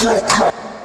Get the fuck up!